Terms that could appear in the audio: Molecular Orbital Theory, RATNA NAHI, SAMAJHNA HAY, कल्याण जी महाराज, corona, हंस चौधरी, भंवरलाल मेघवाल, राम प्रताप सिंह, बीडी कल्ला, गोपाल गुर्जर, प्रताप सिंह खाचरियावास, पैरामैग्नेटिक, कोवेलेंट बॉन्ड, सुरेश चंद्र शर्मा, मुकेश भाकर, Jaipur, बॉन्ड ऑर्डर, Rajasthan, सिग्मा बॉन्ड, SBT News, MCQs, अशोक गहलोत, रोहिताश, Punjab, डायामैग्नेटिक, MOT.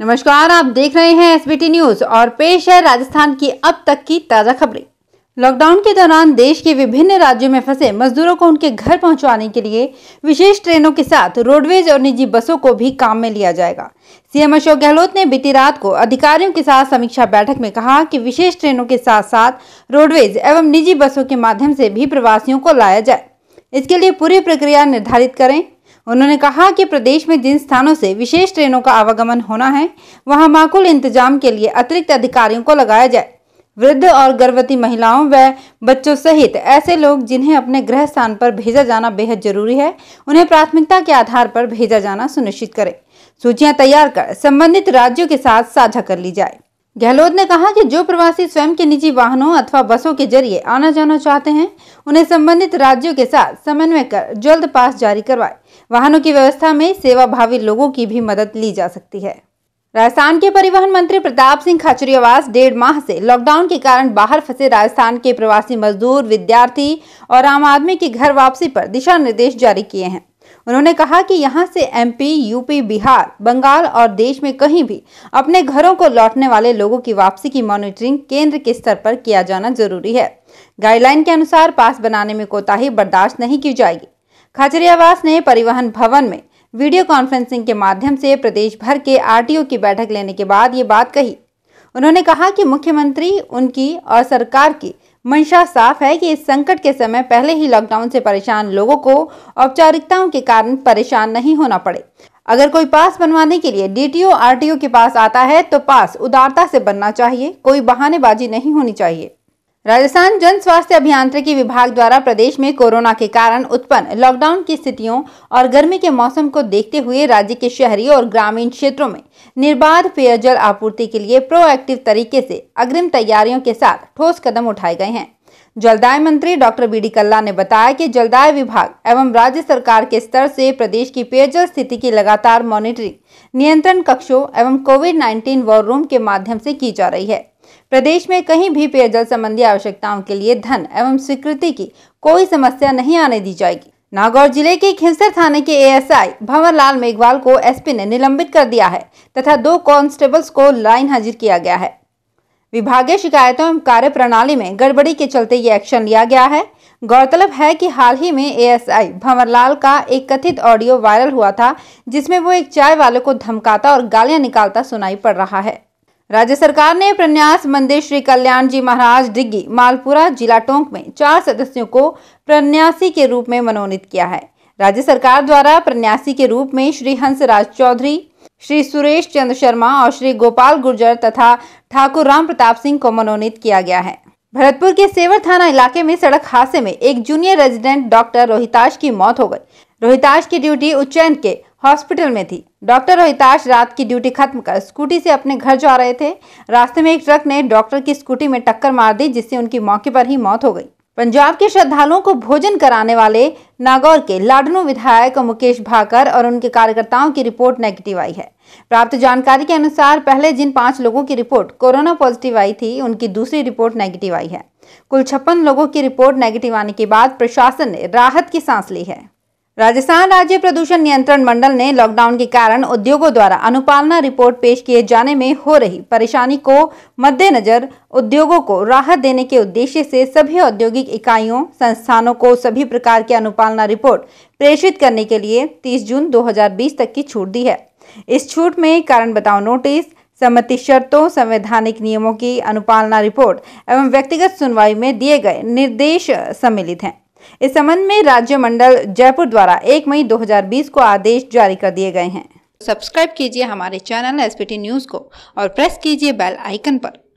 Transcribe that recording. नमस्कार, आप देख रहे हैं SBT न्यूज और पेश है राजस्थान की अब तक की ताजा खबरें। लॉकडाउन के दौरान देश के विभिन्न राज्यों में फंसे मजदूरों को उनके घर पहुंचाने के लिए विशेष ट्रेनों के साथ रोडवेज और निजी बसों को भी काम में लिया जाएगा। सीएम अशोक गहलोत ने बीती रात को अधिकारियों के साथ समीक्षा बैठक में कहा कि विशेष ट्रेनों के साथ साथ रोडवेज एवं निजी बसों के माध्यम से भी प्रवासियों को लाया जाए, इसके लिए पूरी प्रक्रिया निर्धारित करें। उन्होंने कहा कि प्रदेश में जिन स्थानों से विशेष ट्रेनों का आवागमन होना है, वहां माकूल इंतजाम के लिए अतिरिक्त अधिकारियों को लगाया जाए। वृद्ध और गर्भवती महिलाओं व बच्चों सहित ऐसे लोग जिन्हें अपने गृह स्थान पर भेजा जाना बेहद जरूरी है, उन्हें प्राथमिकता के आधार पर भेजा जाना सुनिश्चित करें। सूचियां तैयार कर संबंधित राज्यों के साथ साझा कर ली जाए। गहलोत ने कहा कि जो प्रवासी स्वयं के निजी वाहनों अथवा बसों के जरिए आना जाना चाहते हैं, उन्हें संबंधित राज्यों के साथ समन्वय कर जल्द पास जारी करवाए। वाहनों की व्यवस्था में सेवाभावी लोगों की भी मदद ली जा सकती है। राजस्थान के परिवहन मंत्री प्रताप सिंह खाचरियावास डेढ़ माह से लॉकडाउन के कारण बाहर फंसे राजस्थान के प्रवासी मजदूर, विद्यार्थी और आम आदमी की घर वापसी पर दिशा निर्देश जारी किए हैं। उन्होंने कहा कि यहां से एमपी, यूपी, बिहार, बंगाल और देश में कहीं भी अपने घरों को लौटने वाले लोगों की वापसी की मॉनिटरिंग केंद्र के स्तर पर किया जाना जरूरी है। गाइडलाइन के अनुसार पास बनाने में कोताही बर्दाश्त नहीं की जाएगी। खाचरियावास ने परिवहन भवन में वीडियो कॉन्फ्रेंसिंग के माध्यम से प्रदेश भर के आरटीओ की बैठक लेने के बाद ये बात कही। उन्होंने कहा कि मुख्यमंत्री, उनकी और सरकार की मंशा साफ है कि इस संकट के समय पहले ही लॉकडाउन से परेशान लोगों को औपचारिकताओं के कारण परेशान नहीं होना पड़े। अगर कोई पास बनवाने के लिए डीटीओ, आरटीओ के पास आता है तो पास उदारता से बनना चाहिए, कोई बहानेबाजी नहीं होनी चाहिए। राजस्थान जन स्वास्थ्य अभियांत्रिकी विभाग द्वारा प्रदेश में कोरोना के कारण उत्पन्न लॉकडाउन की स्थितियों और गर्मी के मौसम को देखते हुए राज्य के शहरी और ग्रामीण क्षेत्रों में निर्बाध पेयजल आपूर्ति के लिए प्रोएक्टिव तरीके से अग्रिम तैयारियों के साथ ठोस कदम उठाए गए हैं। जलदाय मंत्री डॉक्टर बीडी कल्ला ने बताया कि जलदाय विभाग एवं राज्य सरकार के स्तर से प्रदेश की पेयजल स्थिति की लगातार मॉनिटरिंग नियंत्रण कक्षों एवं कोविड-19 वॉर रूम के माध्यम से की जा रही है। प्रदेश में कहीं भी पेयजल संबंधी आवश्यकताओं के लिए धन एवं स्वीकृति की कोई समस्या नहीं आने दी जाएगी। नागौर जिले के खिंसर थाने के एएसआई भंवरलाल मेघवाल को एसपी ने निलंबित कर दिया है तथा 2 कांस्टेबल्स को लाइन हाजिर किया गया है। विभागीय शिकायतों एवं कार्य प्रणाली में गड़बड़ी के चलते ये एक्शन लिया गया है। गौरतलब है कि हाल ही में एएसआई भंवरलाल का एक कथित ऑडियो वायरल हुआ था, जिसमें वो एक चाय वाले को धमकाता और गालियां निकालता सुनाई पड़ रहा है। राज्य सरकार ने प्रन्यास मंदिर श्री कल्याण जी महाराज डिग्गी मालपुरा जिला टोंक में 4 सदस्यों को प्रन्यासी के रूप में मनोनीत किया है। राज्य सरकार द्वारा प्रन्यासी के रूप में श्री हंस चौधरी, श्री सुरेश चंद्र शर्मा और श्री गोपाल गुर्जर तथा ठाकुर राम प्रताप सिंह को मनोनीत किया गया है। भरतपुर के सेवर थाना इलाके में सड़क हादसे में एक जूनियर रेजिडेंट डॉक्टर रोहिताश की मौत हो गई। रोहिताश की ड्यूटी उज्जैन के हॉस्पिटल में थी। डॉक्टर रोहिताश रात की ड्यूटी खत्म कर स्कूटी से अपने घर जा रहे थे। रास्ते में एक ट्रक ने डॉक्टर की स्कूटी में टक्कर मार दी, जिससे उनकी मौके पर ही मौत हो गई। पंजाब के श्रद्धालुओं को भोजन कराने वाले नागौर के लाडनू विधायक मुकेश भाकर और उनके कार्यकर्ताओं की रिपोर्ट नेगेटिव आई है। प्राप्त जानकारी के अनुसार पहले जिन 5 लोगों की रिपोर्ट कोरोना पॉजिटिव आई थी, उनकी दूसरी रिपोर्ट नेगेटिव आई है। कुल 56 लोगों की रिपोर्ट नेगेटिव आने के बाद प्रशासन ने राहत की सांस ली है। राजस्थान राज्य प्रदूषण नियंत्रण मंडल ने लॉकडाउन के कारण उद्योगों द्वारा अनुपालना रिपोर्ट पेश किए जाने में हो रही परेशानी को मद्देनजर उद्योगों को राहत देने के उद्देश्य से सभी औद्योगिक इकाइयों, संस्थानों को सभी प्रकार की अनुपालना रिपोर्ट प्रेषित करने के लिए 30 जून 2020 तक की छूट दी है। इस छूट में कारण बताओ नोटिस, सम्मति शर्तों, संवैधानिक नियमों की अनुपालना रिपोर्ट एवं व्यक्तिगत सुनवाई में दिए गए निर्देश सम्मिलित हैं। इस संबंध में राज्य मंडल जयपुर द्वारा 1 मई 2020 को आदेश जारी कर दिए गए हैं। सब्सक्राइब कीजिए हमारे चैनल SBT न्यूज को और प्रेस कीजिए बेल आइकन पर।